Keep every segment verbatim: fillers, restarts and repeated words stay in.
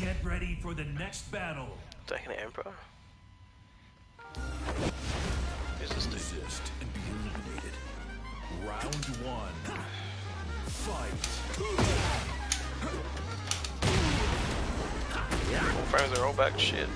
Get ready for the next battle. Tekken Emperor. Is this Resist and be eliminated. Round one. Fight. Yeah, full frames are all back shit.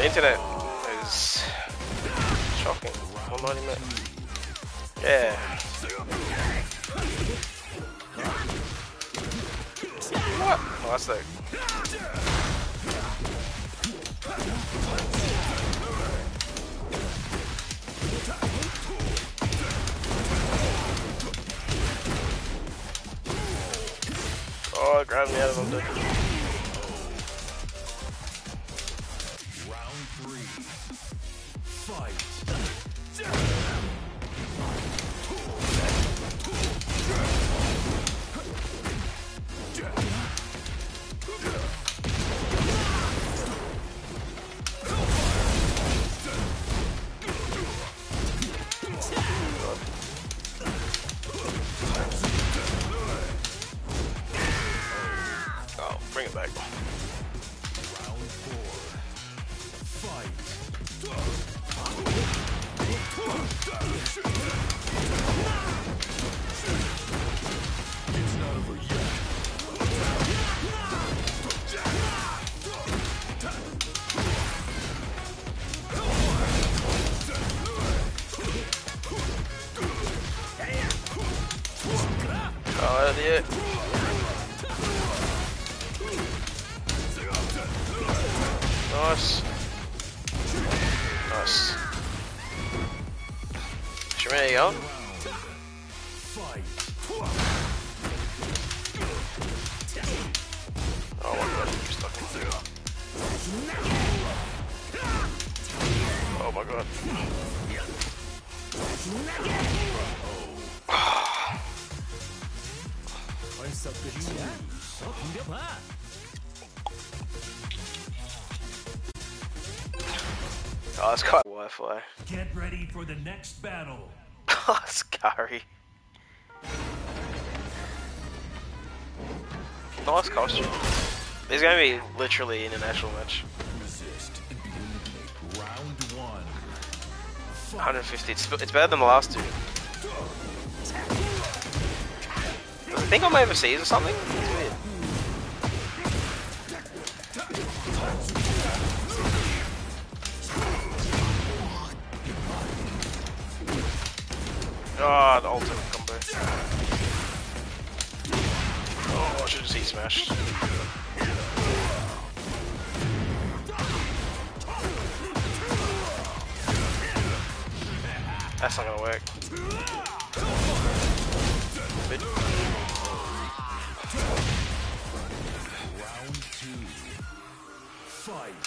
Internet is shocking. One ninety minutes. Yeah. What? Oh, that's like. Oh, grab me out of the. Nice. Nice. Should we go? Oh my god, you're stuck in there. Oh my god. Oh, it's got Wi-Fi. Get ready for the next battle. Oh, scary. Nice costume. There's gonna be literally an international match. Resist and be eliminated. Round one. one hundred fifty. It's, it's better than the last two. I think I'm overseas or something. It's weird. Ah, oh, the ultimate combo. Oh, I should just eat smashed. That's not gonna work. Bitch. Fight.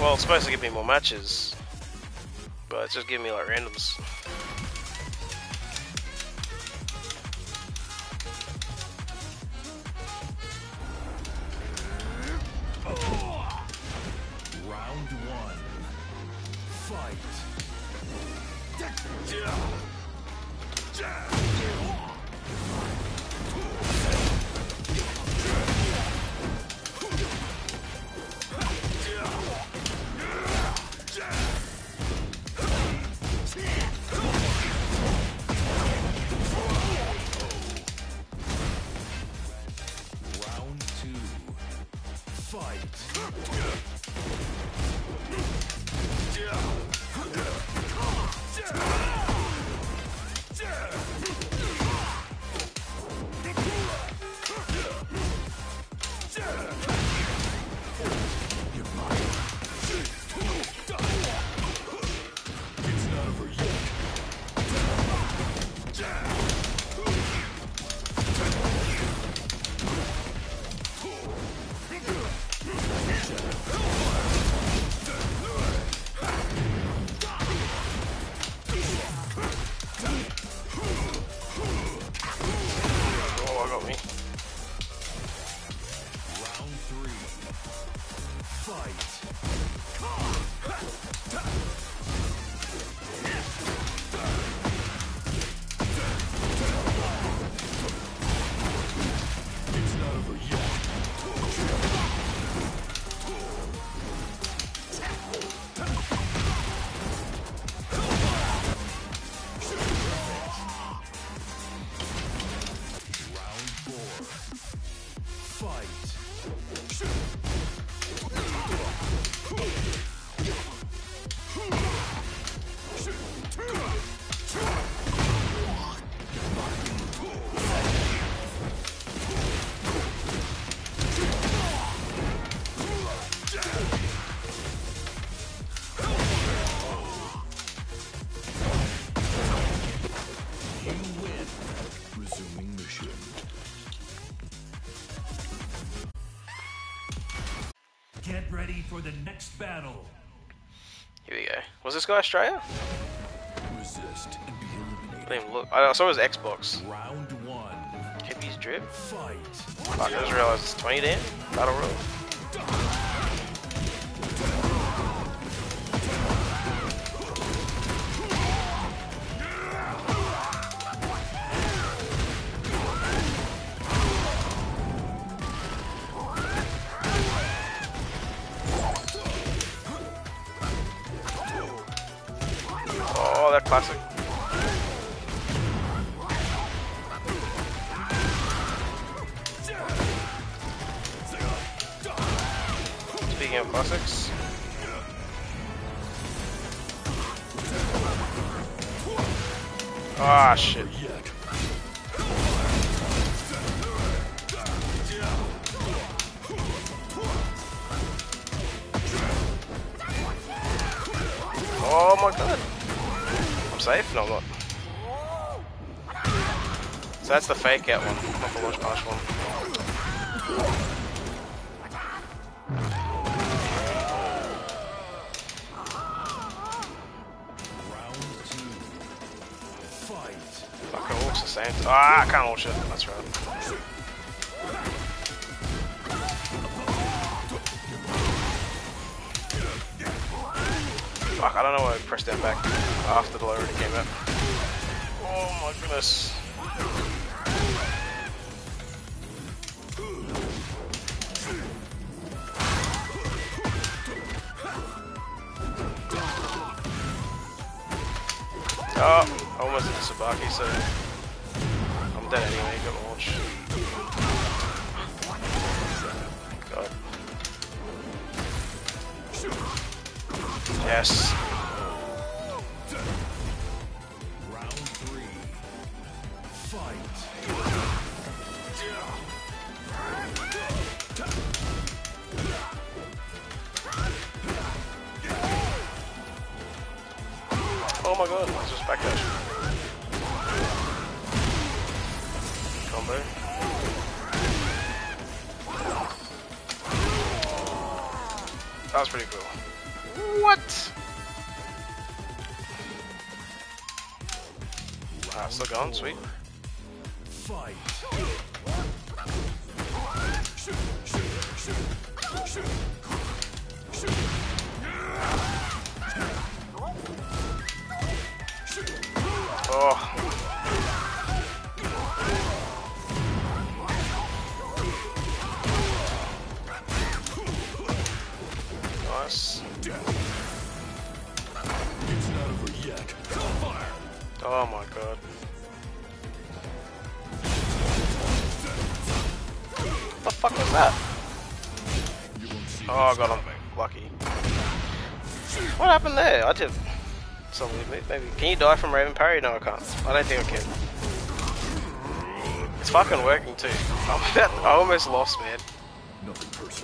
Well, it's supposed to give me more matches, but it's just giving me like randoms. Round one, fight. For the next battle. Here we go. Was this guy Australia? Resist and be eliminated. I didn't even look. I saw his Xbox. Round one. Heavy's drip. Fight. Fuck, I just realized it's twenty damn. Battle royal. Classic. Speaking of classics. Ah, shit. Oh my god. Safe? No, I'm not. So that's the fake out one, not the launch punish one. Round two. Fight. Fuck, it looks the same. Ah, I can't launch it. That's right. Fuck, I don't know why I pressed that back after the low already came out. Oh my goodness. Oh, I almost did the Sabaki, so I'm dead anyway, got my launch. God. Yes. Round three. Fight. Oh my god, that's just backdash. Combo. That was pretty cool. What? Ah, still going, sweet. Fight. Oh. Oh my god. What the fuck was that? Oh, I got him lucky. What happened there? I did some weird move, maybe. Can you die from Raven Parry? No, I can't. I don't think I can. It's fucking working too. I'm about, I almost lost, man.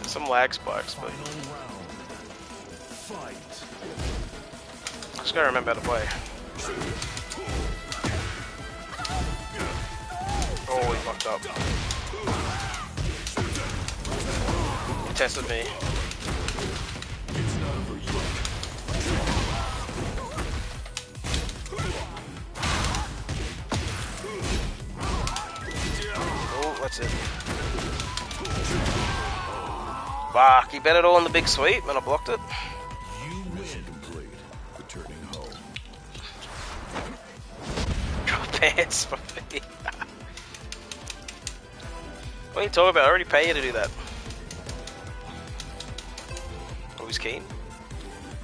Some lag spikes, but I just gotta remember how to play. Oh, he fucked up. He tested me. Oh, that's it. Fuck, he bet it all in the big sweep and I blocked it. Drop pants for me. What are you talking about? I already pay you to do that. Always keen.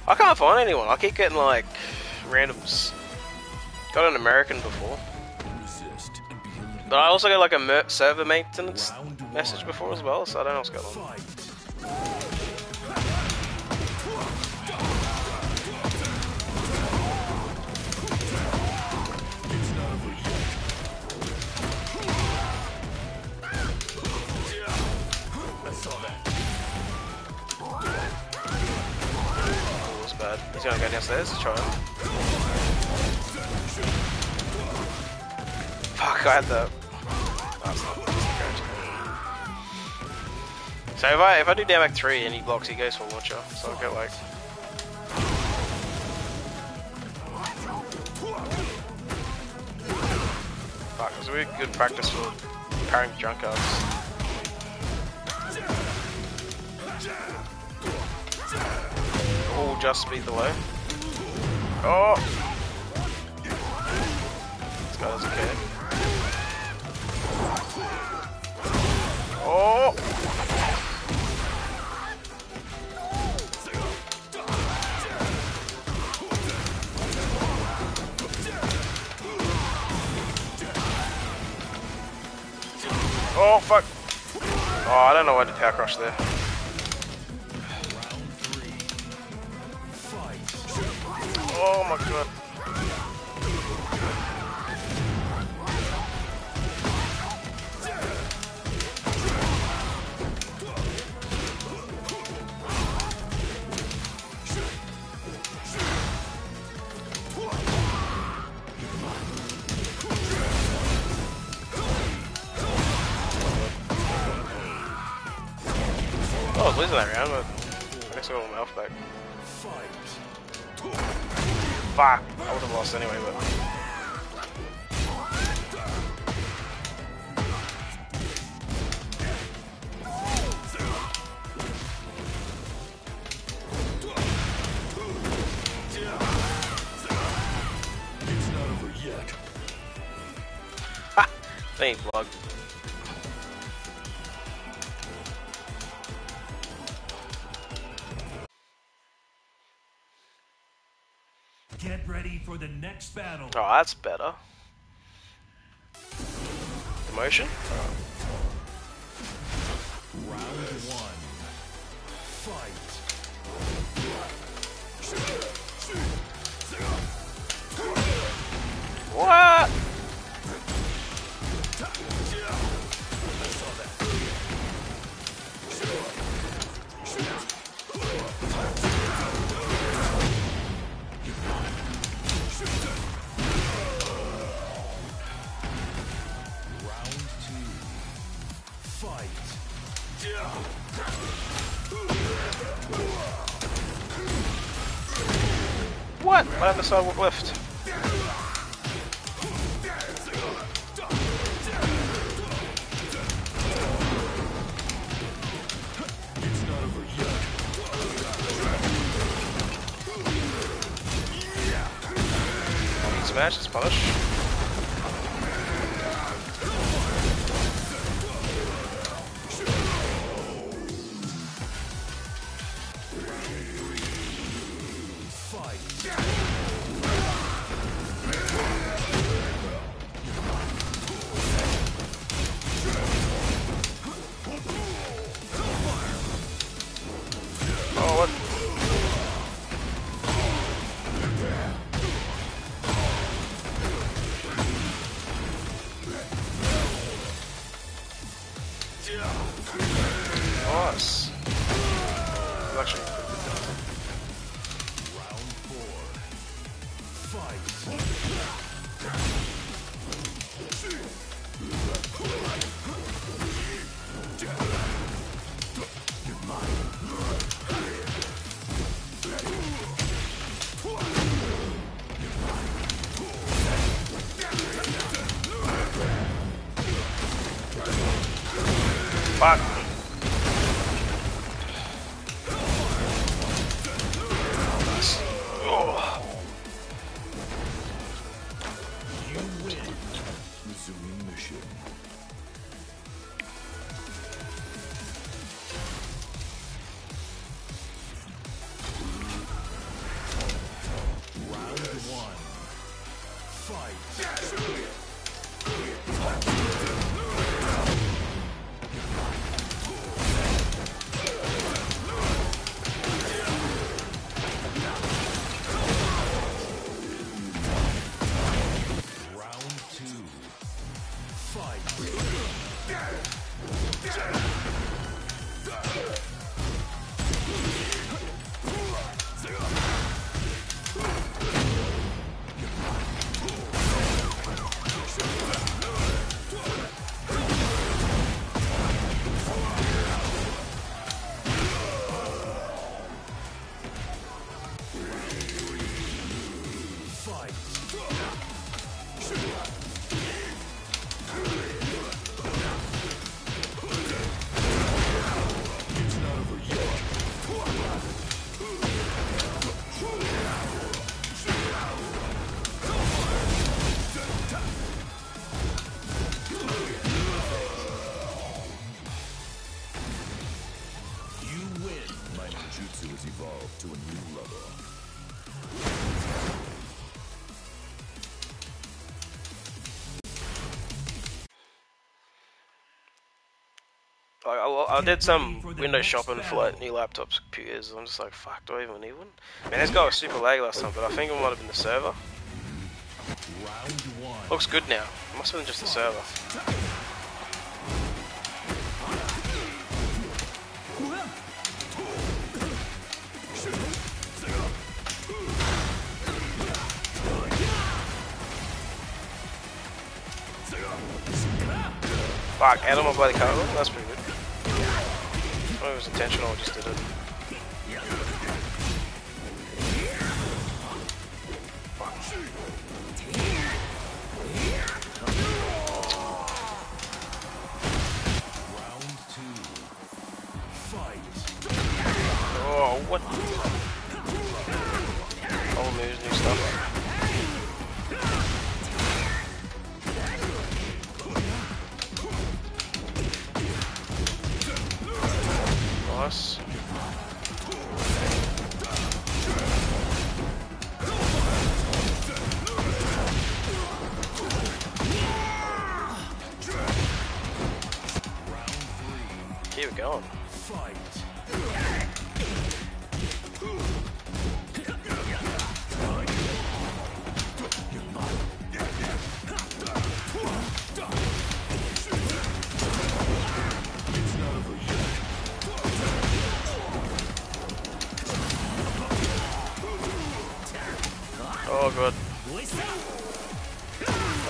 I can't find anyone. I keep getting like randoms. Got an American before. But I also got like a server maintenance message before as well, so I don't know what's going on. He's gonna go downstairs to try him. Fuck, I had the... Oh, so if I, if I do down back three and he blocks, he goes for a launcher. So I go like... Fuck, it was a really good practice for parrying Junkards. Just beat the low. Oh! This guy doesn't care. Oh! Oh, fuck! Oh, I don't know why I did power crush there. Oh my god. Oh, I was losing that round, but I guess I got my health back. Fuck, I would have lost anyway, but... It's not over yet. Ha! Thank vlog. Get ready for the next battle. Oh, that's better. Demotion? Oh. Round one. Fight. What? What? What happened to sidewalk lift? Smash is punished. Nice. He's actually pretty good down there. Round four. Fight. Fuck me. Oh. You win. Resuming mission. Round one. Fight. I did some window shopping for like new laptops, computers. I'm just like, fuck, do I even need one? I mean, this guy was super lag last time, but I think it might have been the server. Looks good now. It must have been just the server. Fuck, out of my bloody cargo. That's pretty good. I don't know if it was intentional or just did it. Round two. Fight. Oh, what? All moves, new stuff. Nice. Keep it going. Oh god.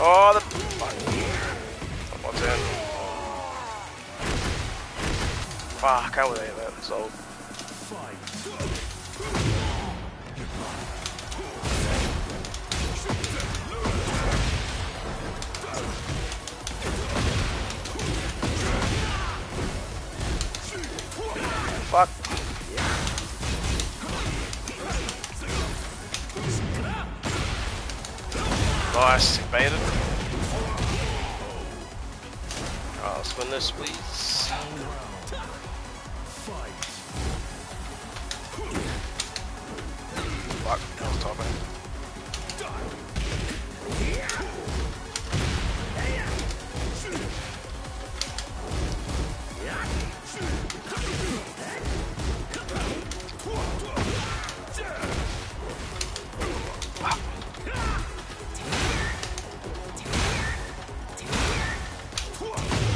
Oh, the fuck. One turn. Fuck, I can't believe it, that. It's old. Fuck. Nice, evaded. Alright, let's win this, please. Fuck, that was top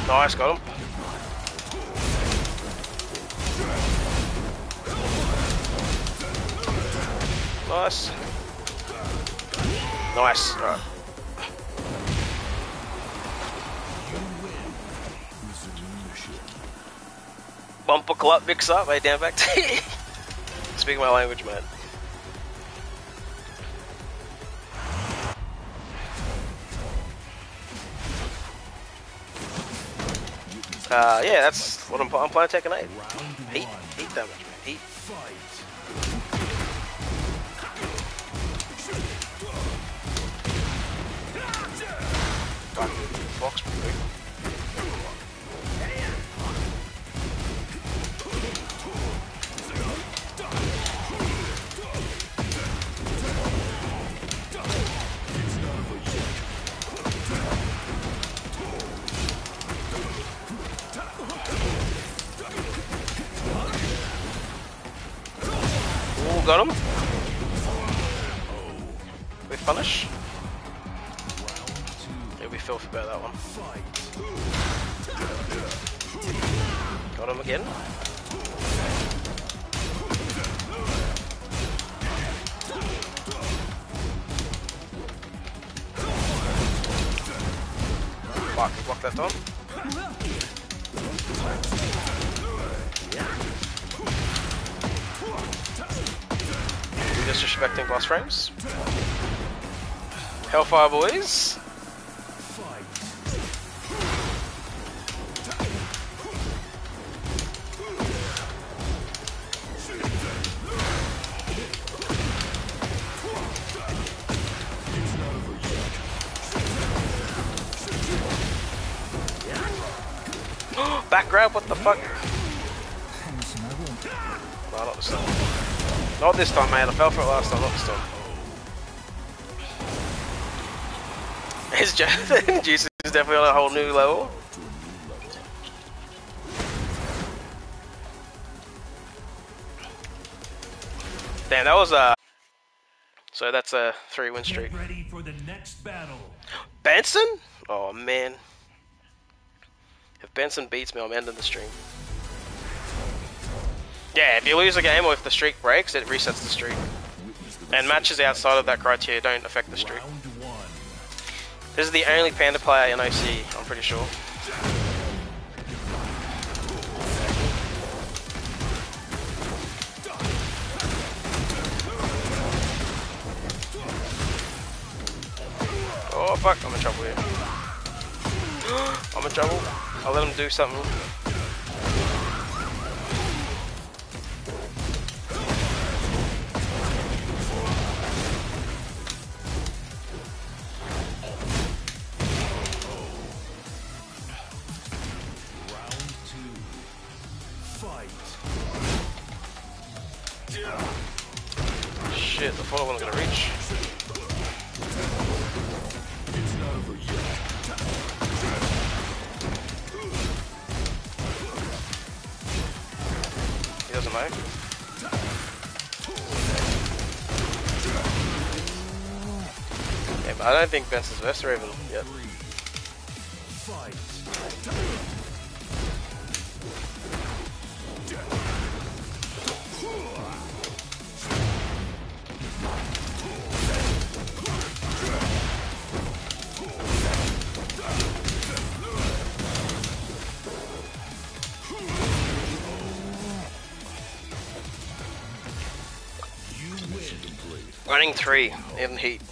Nice, got him. Nice. Nice. All right. Bumper club mix up, eh, damn fact. Speaking my language, man. Uh, yeah, that's what I'm, I'm playing Tekken eight. Eight, eight damage, man. Eight. God, box break. Got him. We punish. It'll be filthy about that one. Got him again. Fuck, block that on. Disrespecting boss frames. Hellfire boys. Back grab, what the fuck? No, not this time. Not this time, man. I fell for it last time, not this time. It's Jason. Jason is definitely on a whole new level. Damn, that was a... Uh... So that's a three win streak. Get ready for the next battle. Benson? Oh, man. If Benson beats me, I'm ending the stream. Yeah, if you lose a game or if the streak breaks, it resets the streak. And matches outside of that criteria don't affect the streak. This is the only Panda player in O C, I'm pretty sure. Oh fuck, I'm in trouble here. I'm in trouble. I'll let him do something. Shit, the follow one I'm gonna reach. He doesn't know. Yeah, but I don't think Benson's Master Raven yet. Running three in heat.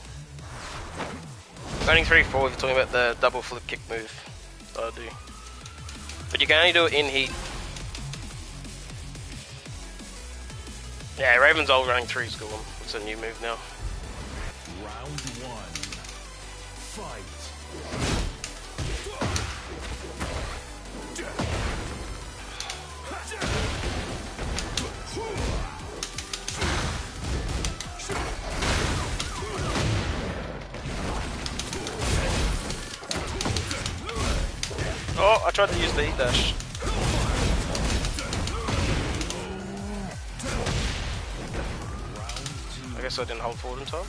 Running three four if you're talking about the double flip kick move that I do. But you can only do it in heat. Yeah, Raven's old running three is cool. It's a new move now. Round one. Fight. Oh, I tried to use the E dash. I guess I didn't hold forward in time.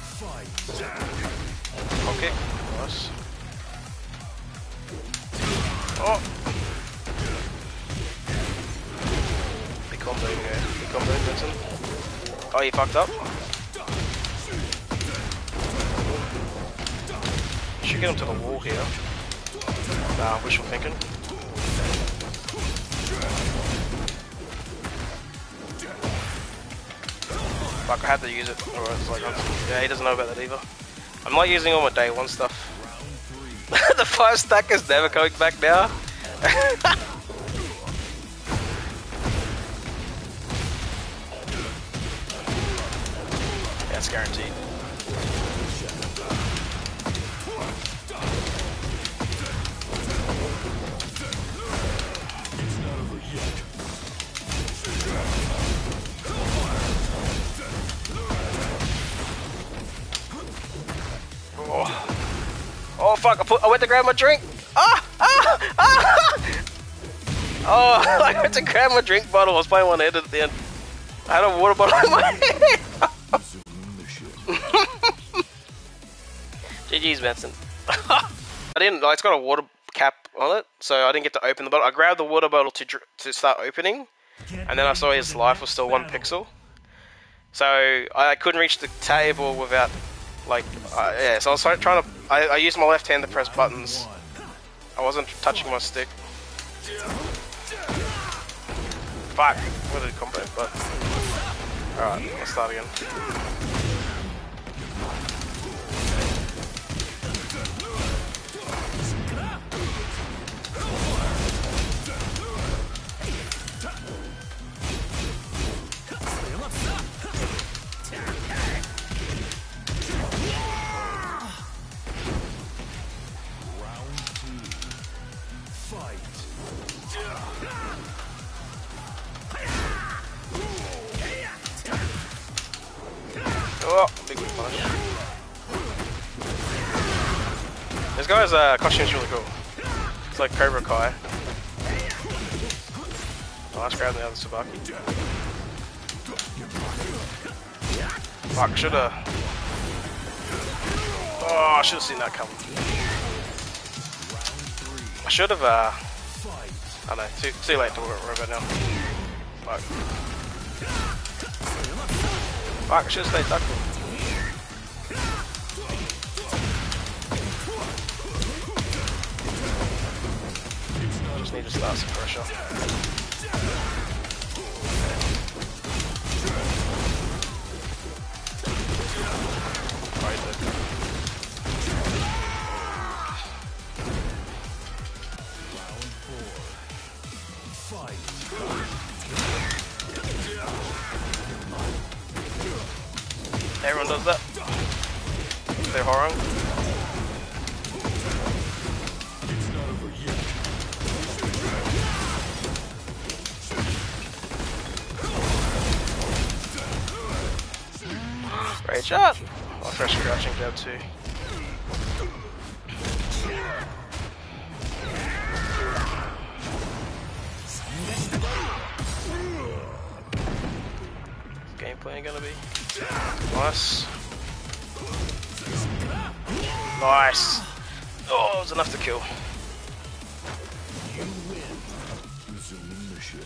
Okay, nice. Oh! Big combo, yeah. Big combo, Benson. Oh, you fucked up. get him to the wall here. Nah, wishful thinking. Fuck, I had to use it. Or it's like, yeah, he doesn't know about that either. I'm not using all my day one stuff. The five stack is never coming back now. That's guaranteed. Oh fuck, I, put, I went to grab my drink! Ah! Ah! Ah! Oh, I went to grab my drink bottle, I was playing one hand at the end. I had a water bottle in my hand! G G's, Benson. I didn't, like, it's got a water cap on it, so I didn't get to open the bottle. I grabbed the water bottle to, dr to start opening, and then I saw his life was still one pixel. So, I, I couldn't reach the table without... Like, uh, yeah, so I was trying to, I, I used my left hand to press buttons. I wasn't touching my stick. Fuck, what a combo, but... Alright, let's start again. Oh, big whip punch. This guy's uh, costume's really cool. It's like Cobra Kai. Oh, let's grab the other Sabaki. Fuck, shoulda. Oh, I should've seen that coming. I should've, uh. I know, too, too late to worry about now. Fuck. Fuck, I should've stayed ducked. Just need to start some pressure. Everyone does that. They're horror. It's not over yet. Great shot! Oh, fresh crouching jab too. Game plan gonna be nice. Nice. Oh, it was enough to kill. You win. Resume mission.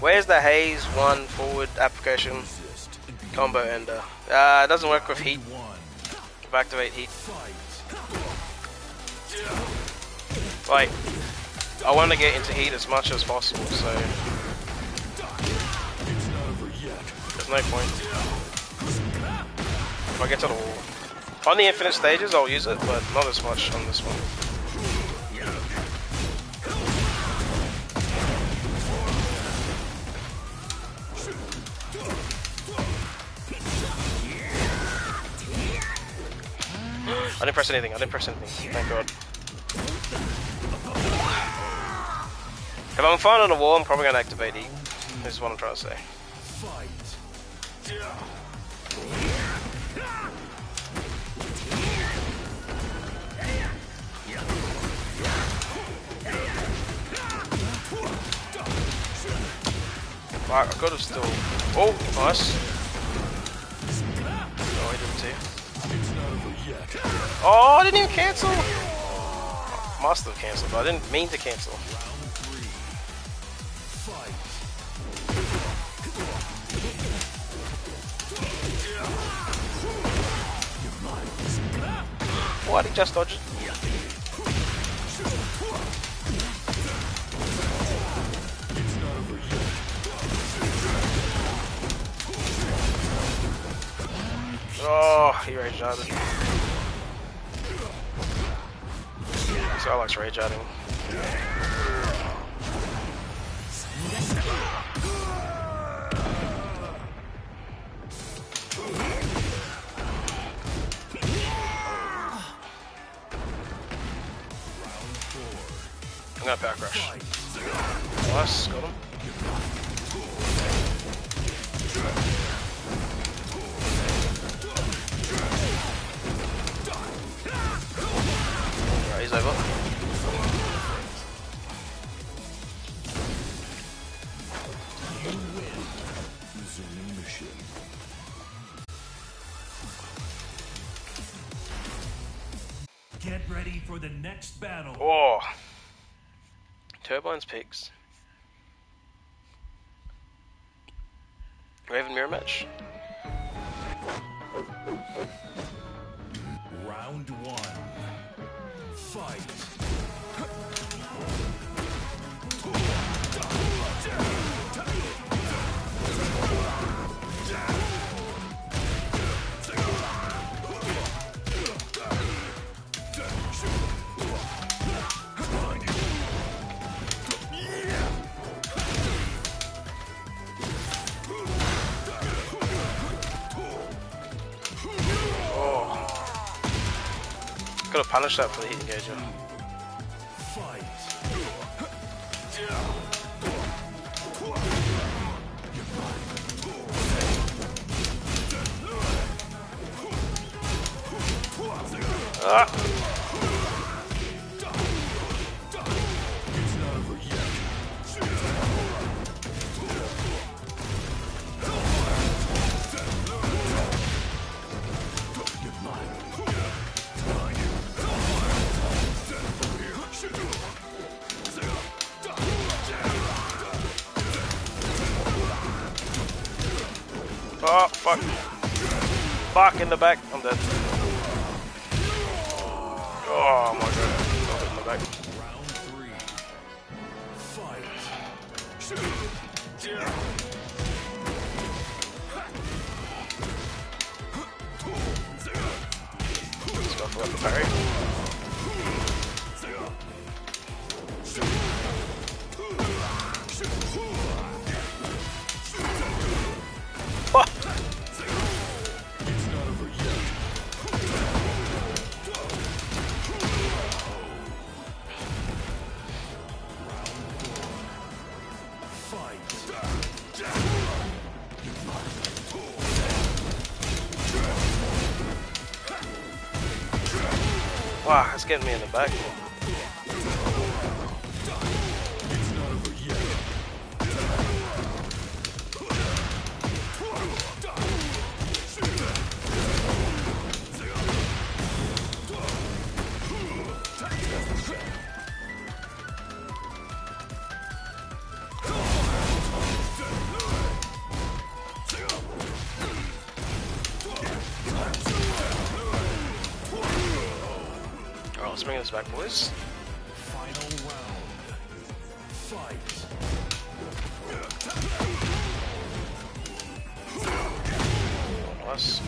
Where's the haze one forward application combo ender? Uh, it doesn't work with heat. If I activate heat. Like, I want to get into heat as much as possible, so there's no point. If I get to the wall. On the infinite stages, I'll use it, but not as much on this one. I didn't press anything, I didn't press anything, thank God. If I'm fine on the wall, I'm probably going to activate E. This is what I'm trying to say. Right, I could have still... Oh, nice. Oh, he didn't too. Oh, I didn't even cancel! I must have cancelled, but I didn't mean to cancel. Fight. Why did he just dodge it? Oh, he rage out. So I like rage out him. I'm gonna back rush. Nice, got him. Alright, he's over. Get ready for the next battle. Oh. Turbine's Pigs. Raven mirror match. Round one. Fight. Could have punished that for the heat engager. Ah. Oh, fuck. Fuck, in the back. I'm dead. Oh my god. In the back. Round three. Fight. Let's go for the parry. Wow, it's getting me in the back. Let's bring this back, boys. Final round. Fight. Nice.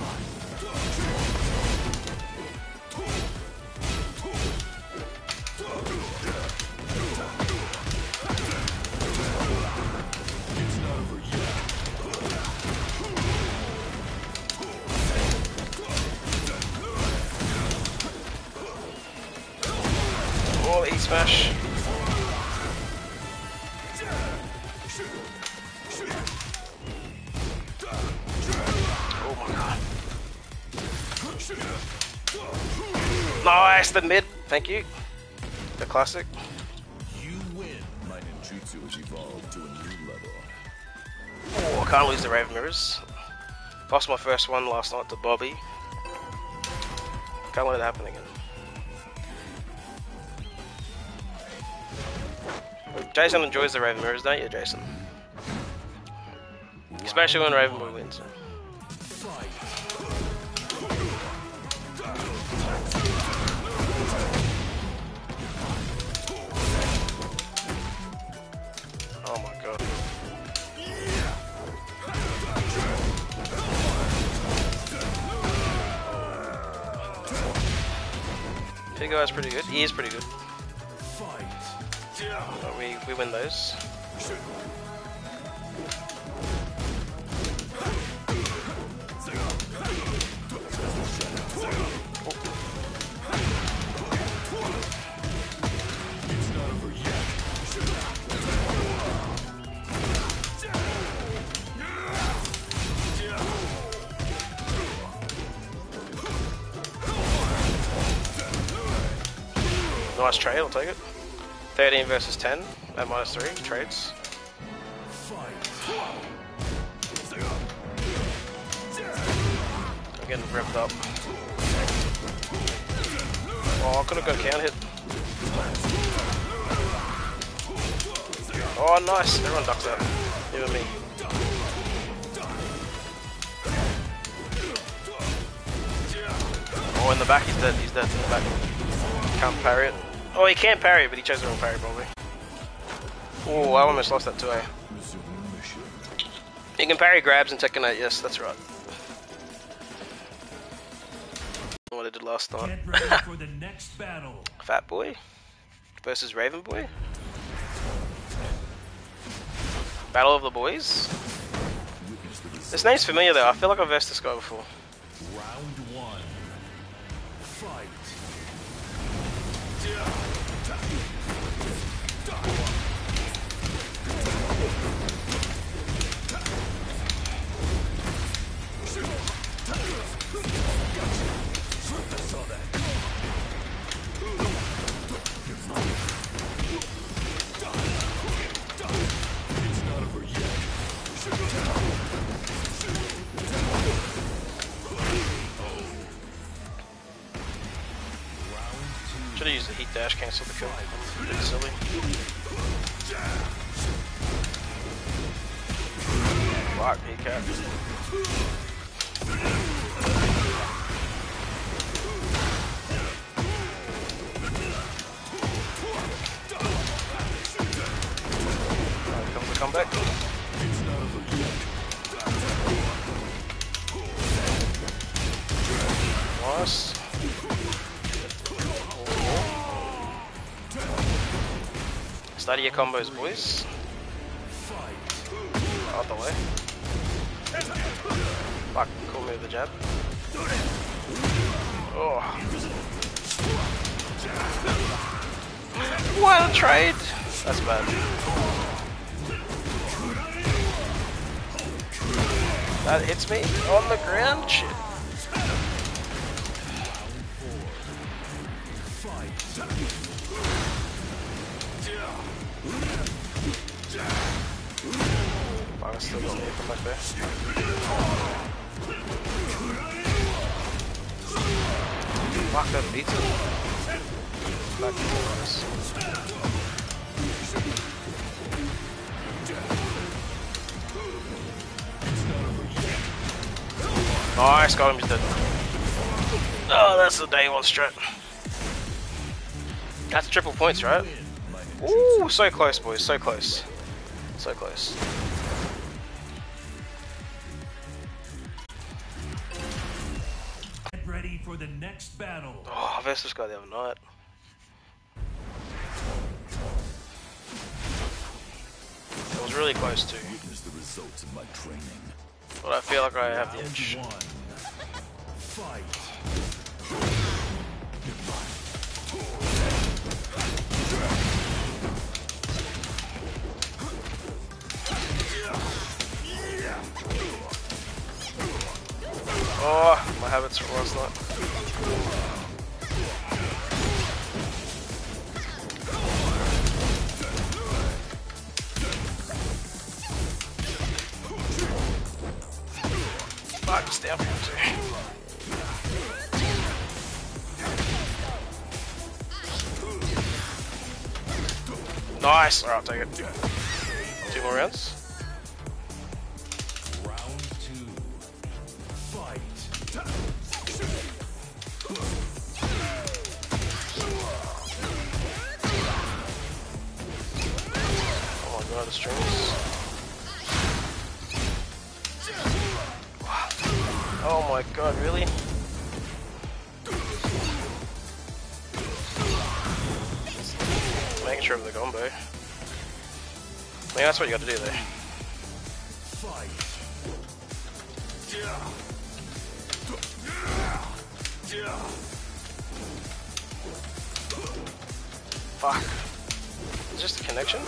Smash. Oh my god. Nice, the mid. Thank you. The classic. You win. My ninjutsu has evolved to a new level. Oh, I can't lose the Raven mirrors. Lost my first one last night to Bobby. Can't let it happen again. Jason enjoys the Raven mirrors, don't you, Jason? Especially when Raven Boy wins. Figo is pretty good. E is pretty good. Well, we, we win those. Nice trade, I'll take it. thirteen versus ten at minus three trades. I'm getting ripped up. Oh, I could have got a count hit. Oh, nice. Everyone ducks out. Even me. Oh, in the back, he's dead. He's dead in the back. Can't parry it. Oh, he can parry, but he chose the wrong parry, probably. Oh, I almost lost that too, eh? You can parry grabs in Tekken eight, yes, that's right. What I did last night. Fat Boy versus Raven Boy. Battle of the Boys. This name's familiar though, I feel like I've versed this guy before. Round one. Fight. Should have used the heat dash, cancel the kill. Bit silly. Fuck, he capped. Here comes the comeback. Start your combos, boys. Out the way. Fuck, call me with a jab. Oh. What a trade! That's bad. That hits me on the ground? Shit. I still got me from my face. Fuck, that beats him. Back to the box. Nice, got him, he's dead. Oh, that's the day one strat. That's triple points, right? Ooh, so close, boys, so close. So close. Ready for the next battle. Oh, I versed this guy the other night. It was really close too. Witness the results of my training. But I feel like I have the edge. Round one. Fight. Oh, my habits from last night. Fuck, stay up here too. Nice! Alright, take it. Two more rounds. Oh my god, really? nature of the combo. I mean, that's what you got to do there. Fuck. Is this the connection?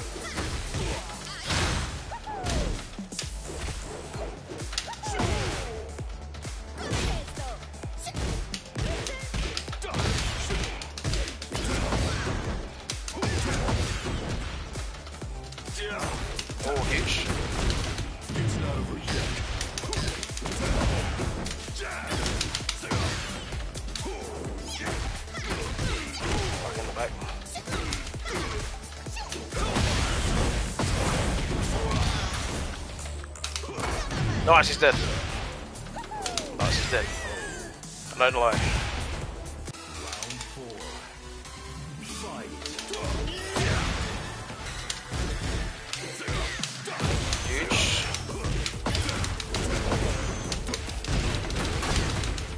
Nice, he's dead. Nice, he's dead. I don't lie. Huge.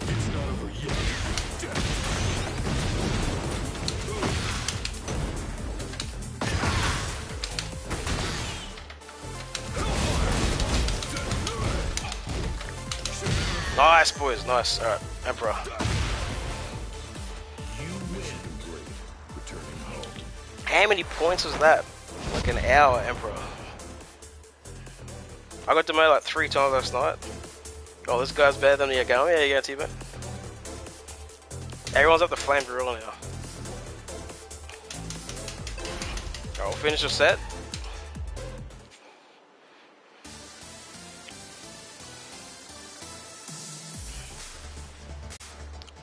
It's not over yet. Nice, boys, nice. Alright, Emperor. How many points was that? Like an hour, Emperor. I got demoted like three times last night. Oh, this guy's better than the Yagami. Yeah, you got T-Bone. Everyone's up to Flame Gorilla now. Alright, we'll finish the set.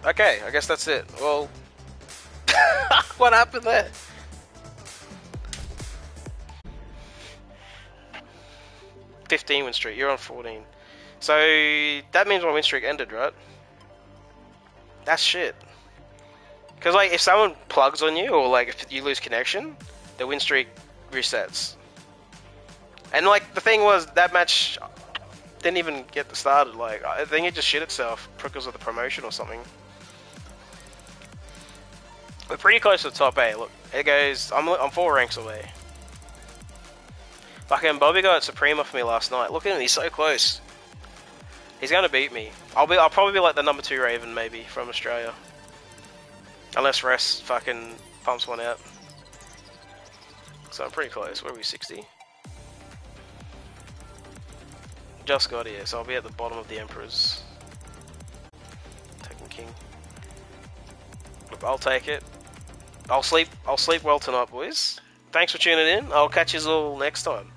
Okay, I guess that's it. Well, what happened there? fifteen win streak, you're on fourteen. So that means my win streak ended, right? That's shit. Because like if someone plugs on you or like if you lose connection, the win streak resets. And like the thing was that match didn't even get started. Like I think it just shit itself because of the promotion or something. We're pretty close to the top eight. Look, it goes. I'm I'm four ranks away. Fucking Bobby got Supreme off me last night. Look at him, he's so close. He's gonna beat me. I'll be I'll probably be like the number two Raven maybe from Australia. Unless Ress fucking pumps one out. So I'm pretty close. Where are we, sixty? Just got here, so I'll be at the bottom of the Emperor's. Tekken King. I'll take it. I'll sleep I'll sleep well tonight, boys. Thanks for tuning in. I'll catch you all next time.